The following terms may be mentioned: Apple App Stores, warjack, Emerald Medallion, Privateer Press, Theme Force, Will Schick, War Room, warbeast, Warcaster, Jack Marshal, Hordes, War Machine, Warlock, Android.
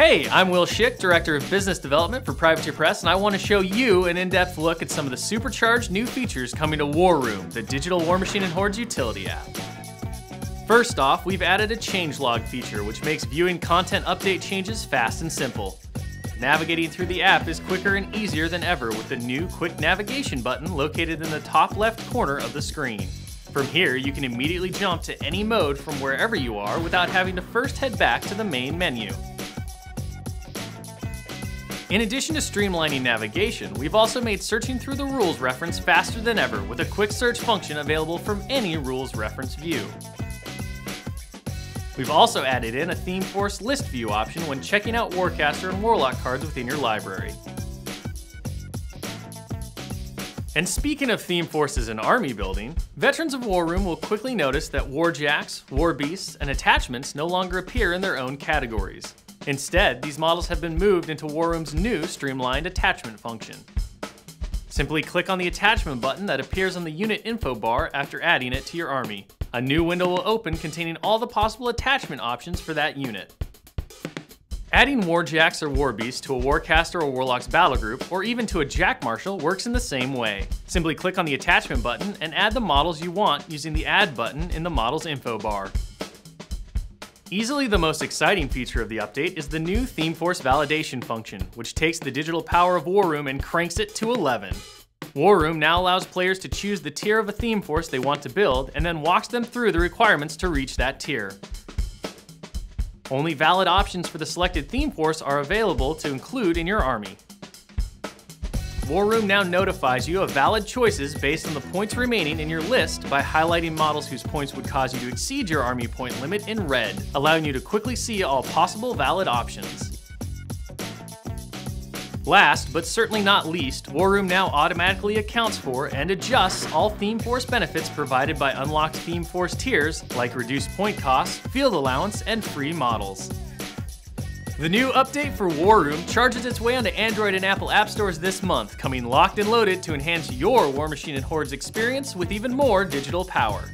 Hey, I'm Will Schick, Director of Business Development for Privateer Press, and I want to show you an in-depth look at some of the supercharged new features coming to War Room, the digital War Machine and Hordes utility app. First off, we've added a changelog feature, which makes viewing content update changes fast and simple. Navigating through the app is quicker and easier than ever with the new Quick Navigation button located in the top left corner of the screen. From here, you can immediately jump to any mode from wherever you are without having to first head back to the main menu. In addition to streamlining navigation, we've also made searching through the rules reference faster than ever with a quick search function available from any rules reference view. We've also added in a Theme Force list view option when checking out Warcaster and Warlock cards within your library. And speaking of Theme Forces and army building, veterans of War Room will quickly notice that warjacks, warbeasts, and attachments no longer appear in their own categories. Instead, these models have been moved into War Room's new streamlined attachment function. Simply click on the attachment button that appears on the unit info bar after adding it to your army. A new window will open containing all the possible attachment options for that unit. Adding warjacks or warbeasts to a Warcaster or Warlock's battle group, or even to a Jack Marshal, works in the same way. Simply click on the attachment button and add the models you want using the Add button in the model's info bar. Easily the most exciting feature of the update is the new Theme Force validation function, which takes the digital power of War Room and cranks it to 11. War Room now allows players to choose the tier of a Theme Force they want to build and then walks them through the requirements to reach that tier. Only valid options for the selected Theme Force are available to include in your army. War Room now notifies you of valid choices based on the points remaining in your list by highlighting models whose points would cause you to exceed your army point limit in red, allowing you to quickly see all possible valid options. Last, but certainly not least, War Room now automatically accounts for and adjusts all Theme Force benefits provided by unlocked Theme Force tiers like reduced point costs, field allowance, and free models. The new update for War Room charges its way onto Android and Apple App Stores this month, coming locked and loaded to enhance your War Machine and Hordes experience with even more digital power.